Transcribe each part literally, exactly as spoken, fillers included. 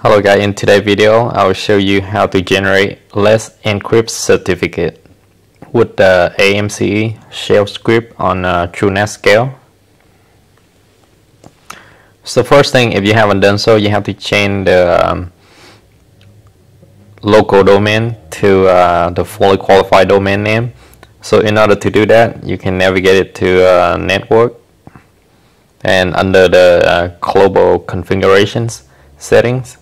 Hello guys, in today's video I'll show you how to generate Let's Encrypt certificate with the A M C shell script on uh, TrueNAS Scale. So first thing, if you haven't done so, you have to change the um, local domain to uh, the fully qualified domain name. So in order to do that, you can navigate it to uh, network, and under the uh, global configurations settings,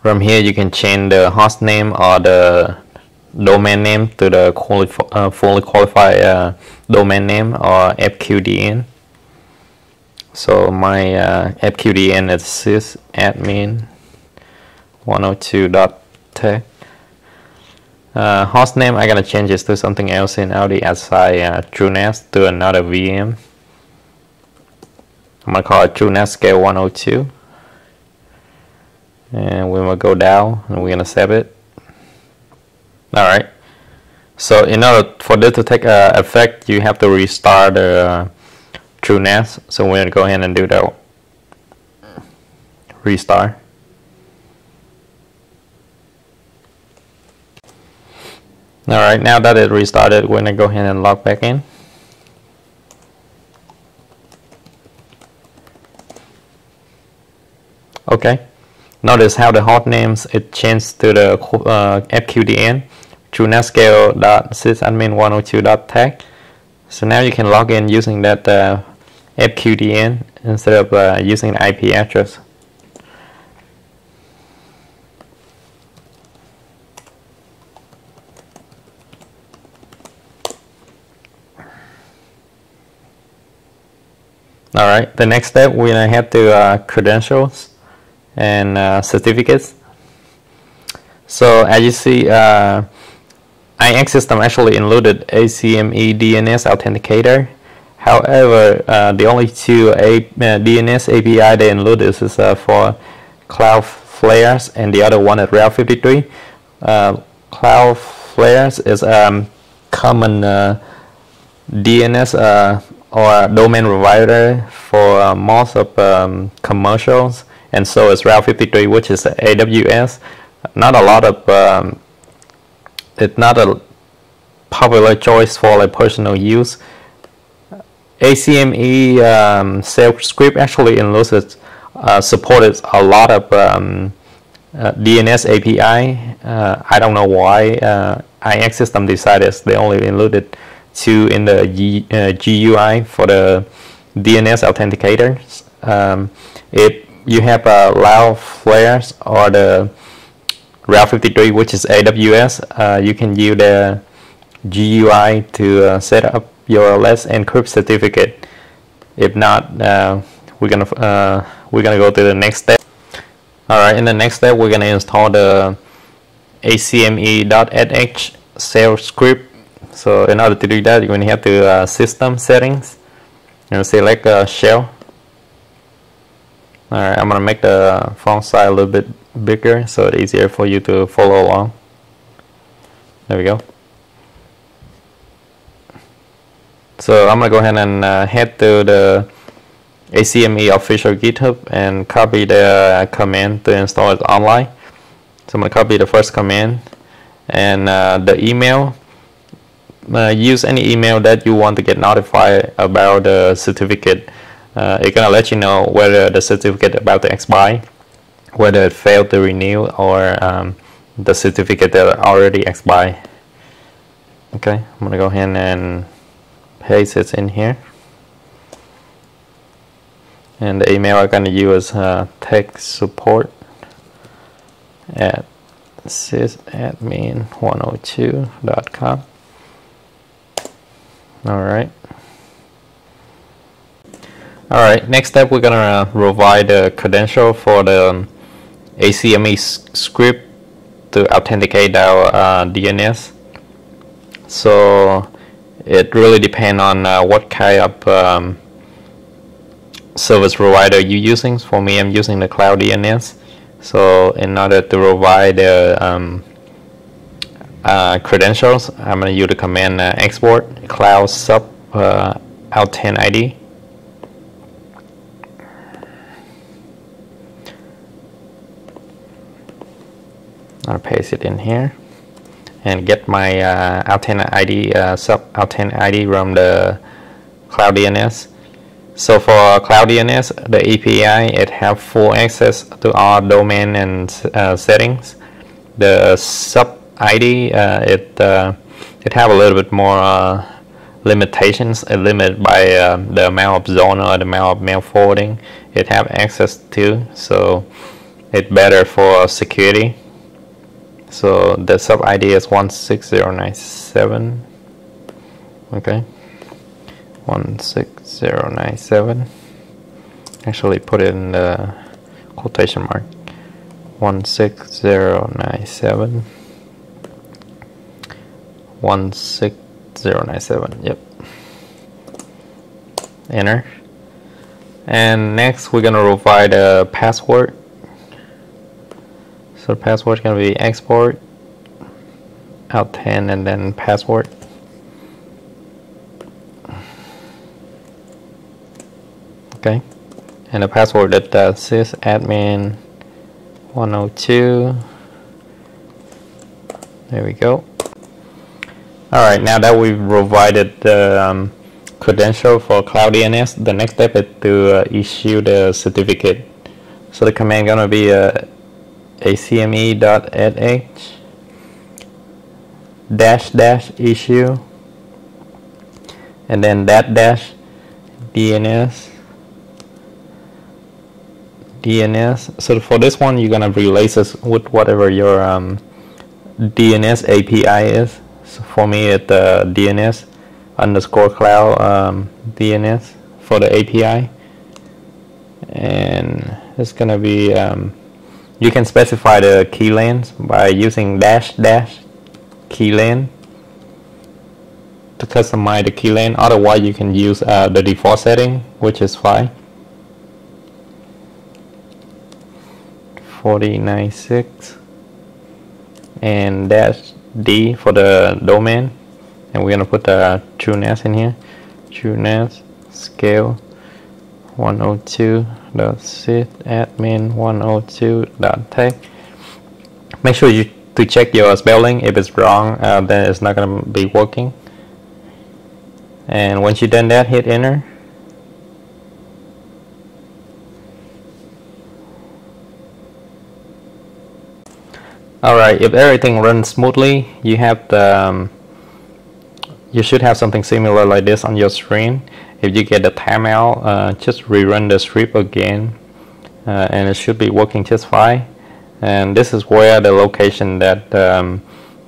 from here you can change the host name or the domain name to the quali uh, fully qualified uh, domain name or F Q D N. So my uh, F Q D N is sysadmin one oh two dot tech. Uh, host name, I gotta change this to something else in Audi outside uh, TrueNAS, to another V M. I'm gonna call it TrueNAS Scale one oh two, and we will go down and we're gonna save it. Alright, so in order for this to take uh, effect, you have to restart the uh, TrueNAS. So we're gonna go ahead and do that. Restart. Alright, now that it restarted, we're gonna go ahead and log back in. Okay, notice how the host names it changed to the uh, F Q D N, truenascale dot sysadmin one oh two dot tech. So now you can log in using that uh, F Q D N instead of uh, using the I P address. Alright, the next step, we're going to head to uh, credentials and uh, certificates. So as you see, uh, I X system actually included A C M E dot D N S authenticator. However, uh, the only two A uh, D N S A P I they included is uh, for CloudFlare and the other one at Route fifty-three. Uh, CloudFlare is a um, common uh, D N S uh, or domain provider for uh, most of um, commercials. And so is Route fifty-three, which is A W S. Not a lot of, um, it's not a popular choice for like personal use. A C M E um, shell script actually includes uh, supported a lot of um, uh, D N S A P I. Uh, I don't know why uh, I X system decided they only included two in the G, uh, G U I for the D N S authenticators. Um, it You have uh, Cloudflare or the Route fifty-three, which is A W S. Uh, you can use the G U I to uh, set up your Let's Encrypt certificate. If not, uh, we're gonna uh, we're gonna go to the next step. All right, in the next step, we're gonna install the A C M E dot S H shell script. So in order to do that, you're gonna have to uh, system settings and select uh, shell. Alright, I'm gonna make the font size a little bit bigger so it's easier for you to follow along. There we go. So I'm gonna go ahead and uh, head to the A C M E official GitHub and copy the uh, command to install it online. So I'm gonna copy the first command and uh, the email. Uh, use any email that you want to get notified about the certificate. Uh, it's gonna let you know whether the certificate about to expire, whether it failed to renew, or um, the certificate that already expired. Okay, I'm gonna go ahead and paste it in here. And the email I'm gonna use is uh, tech support at sysadmin one oh two dot com. All right. Alright, next step, we're gonna provide the credential for the A C M E script to authenticate our uh, D N S. So it really depends on uh, what kind of um, service provider you're using. For me, I'm using the CloudDNS. So in order to provide the um, uh, credentials, I'm gonna use the command uh, export cloud sub uh, authent I D. I'll paste it in here and get my uh, alternate I D, uh, sub alternate I D from the CloudDNS. So for CloudDNS, the A P I, it have full access to all domain and uh, settings. The sub I D, uh, it uh, it have a little bit more uh, limitations. It limit by uh, the amount of zone or the amount of mail forwarding it have access to. So it's better for security. So the sub I D is one six zero nine seven. Okay, one six zero nine seven. Actually, put it in the quotation mark. one six zero nine seven. one six zero nine seven. Yep. Enter. And next, we're gonna provide a password. So password is going to be export out ten and then password. Okay, and the password that uh, sysadmin one oh two. There we go. All right, now that we've provided the um, credential for CloudDNS, the next step is to uh, issue the certificate. So the command going to be uh, A C M E dot S H dash dash issue and then that dash D N S D N S. So for this one, you're gonna release this with whatever your um, D N S A P I is. So for me, it's uh, D N S underscore cloud um, D N S for the A P I, and it's gonna be. Um, You can specify the key lanes by using dash dash key lane to customize the key lane. Otherwise, you can use uh, the default setting, which is fine. forty-nine six and dash D for the domain, and we're gonna put the TrueNAS in here. TrueNAS scale one oh two dot sysadmin one oh two dot tech. Make sure you to check your spelling. If it's wrong, uh, then it's not going to be working. And once you've done that, hit enter. Alright, if everything runs smoothly, you have the um, you should have something similar like this on your screen. If you get the timeout, uh, just rerun the script again, uh, and it should be working just fine. And this is where the location that um,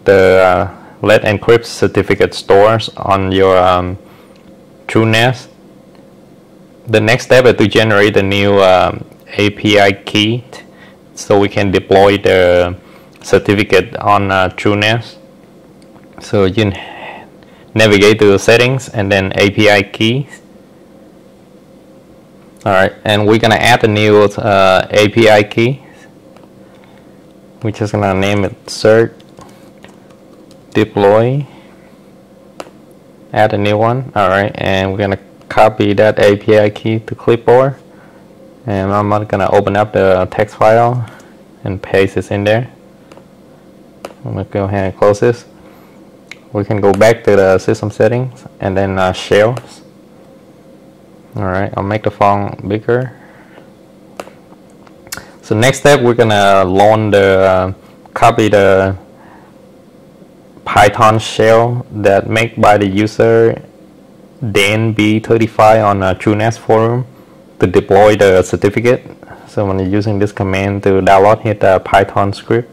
the uh, Let's Encrypt certificate stores on your um, TrueNAS. The next step is to generate the new um, A P I key, so we can deploy the certificate on uh, TrueNAS. So you navigate to the settings and then A P I keys. Alright, and we're gonna add a new uh, A P I key. We're just gonna name it cert deploy. Add a new one. Alright, and we're gonna copy that A P I key to clipboard. And I'm not gonna open up the text file and paste this in there. I'm gonna go ahead and close this. We can go back to the system settings and then uh, shells. Alright, I'll make the font bigger. So next step, we're gonna load the uh, copy the Python shell that made by the user Dan B thirty-five on a TrueNAS forum to deploy the certificate. So when you're using this command to download, hit the Python script.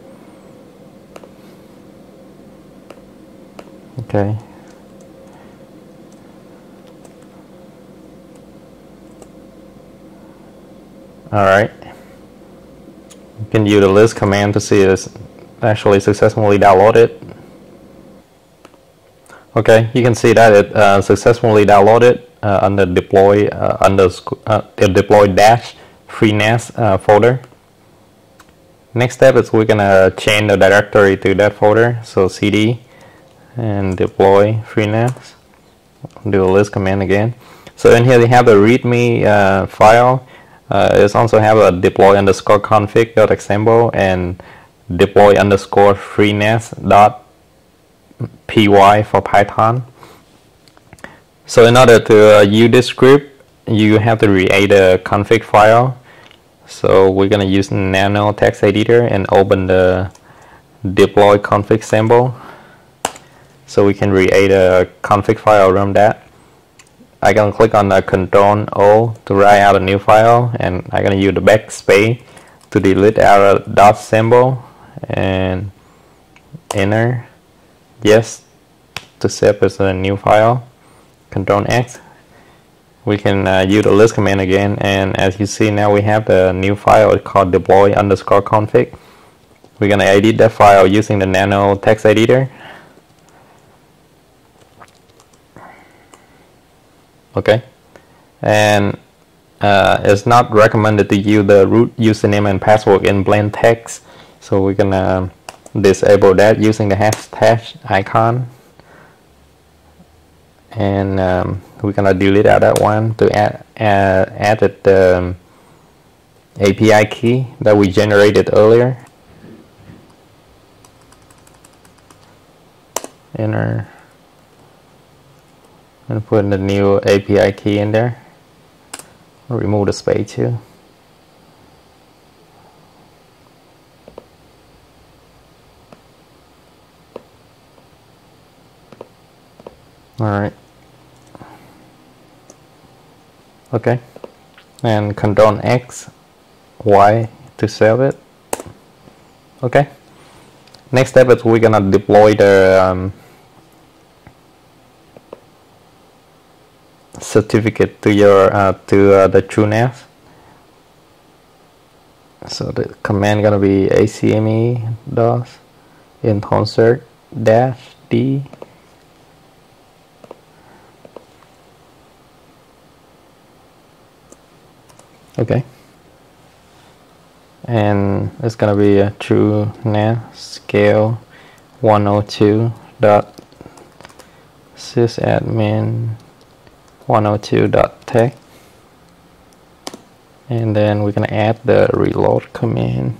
Okay. Alright. You can use the list command to see it's actually successfully downloaded. Okay, you can see that it uh, successfully downloaded uh, under deploy uh, under uh, deploy dash freenas uh, folder. Next step is we're gonna change the directory to that folder. So C D and deploy freenas. Do a list command again. So in here they have a readme uh, file. Uh, it also have a deploy underscore config dot example and deploy underscore TrueNAS dot py for Python. So in order to uh, use this script, you have to create a config file. So we're gonna use nano text editor and open the deploy config sample. So we can create a config file around that. I can click on the Control O to write out a new file, and I'm gonna use the backspace to delete our dot symbol and enter yes to save as a new file. Control X. We can uh, use the list command again, and as you see now we have the new file called deploy underscore config. We're gonna edit that file using the nano text editor. Okay, and uh, it's not recommended to use the root username and password in plain text, so we're gonna disable that using the hashtag icon, and um, we're gonna delete out that one to add uh, added the um, A P I key that we generated earlier. Enter. And put the new A P I key in there. Remove the space too. Alright. Okay. And Control X, Y to save it. Okay. Next step is we're gonna deploy the um, certificate to your uh, to uh, the TrueNAS. So the command gonna be acme dos in concert dash d okay, and it's gonna be a TrueNAS scale one oh two dot sysadmin one oh two dot tech, and then we're gonna add the reload command,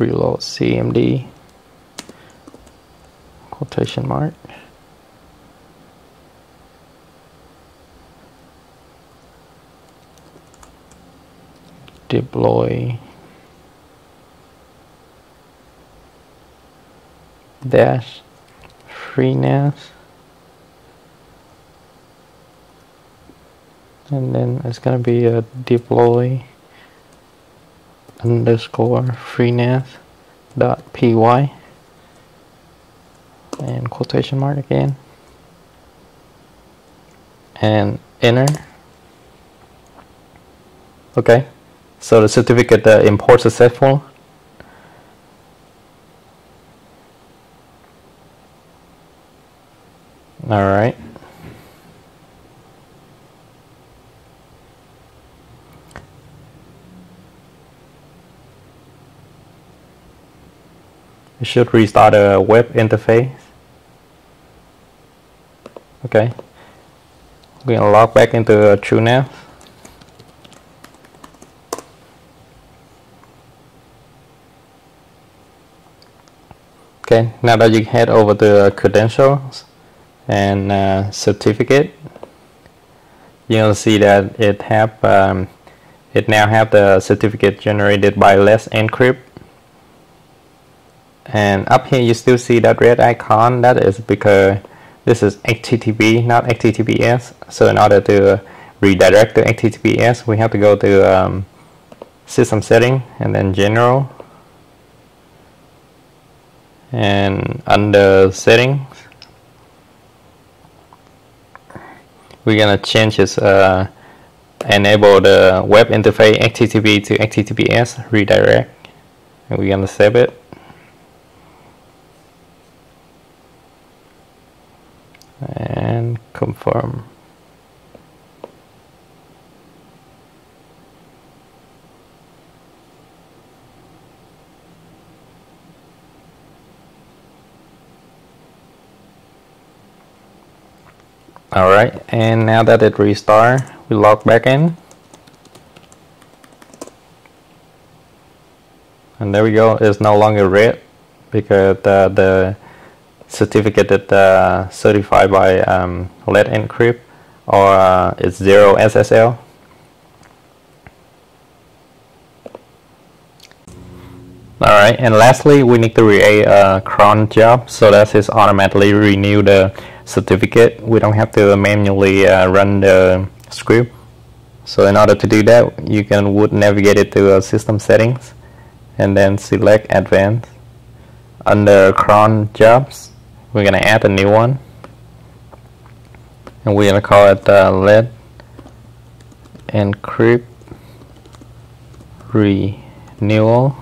reload cmd quotation mark, deploy dash TrueNAS, and then it's gonna be a deploy underscore TrueNAS dot py and quotation mark again, and enter. Okay, so the certificate uh, import successful. All right. You should restart a web interface. Okay, we're gonna log back into uh, TrueNAS. Okay, now that you head over to uh, credentials and uh, certificate, you'll see that it have um, it now have the certificate generated by Let's Encrypt. And up here you still see that red icon. That is because this is H T T P, not H T T P S. So in order to redirect to H T T P S, we have to go to um, system setting and then general, and under settings we're gonna change this uh, enable the web interface H T T P to H T T P S redirect, and we're gonna save it. And confirm. All right, and now that it restart, we log back in. and there we go. It's no longer red because uh, the certificate uh, certified by um, Let's Encrypt, or uh, it's zero S S L. Alright, and lastly, we need to create a cron job so that it automatically renew the certificate. We don't have to manually uh, run the script. So in order to do that, you can would navigate it to uh, system settings and then select advanced. Under cron jobs, we're gonna add a new one, and we're gonna call it uh, Let's Encrypt renewal.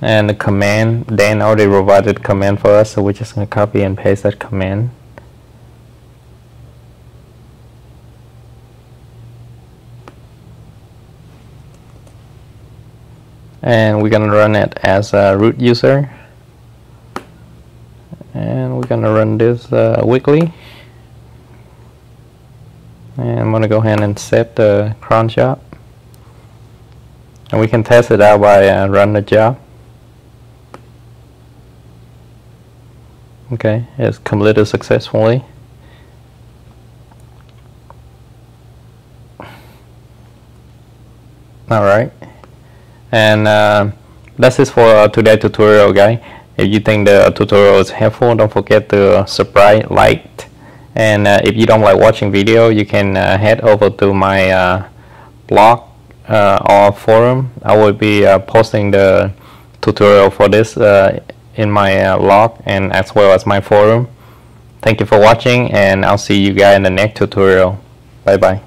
And the command, Dan already provided command for us, so we're just going to copy and paste that command. And we're going to run it as a root user. And we're going to run this uh, weekly. And I'm going to go ahead and save the cron job. And we can test it out by uh, run the job. Okay, it's completed successfully. Alright, and uh, that's it for today's tutorial, guys. If you think the tutorial is helpful, don't forget to subscribe, like, and uh, if you don't like watching video, you can uh, head over to my uh, blog uh, or forum. I will be uh, posting the tutorial for this uh, in my uh, log and as well as my forum. Thank you for watching, and I'll see you guys in the next tutorial. Bye bye.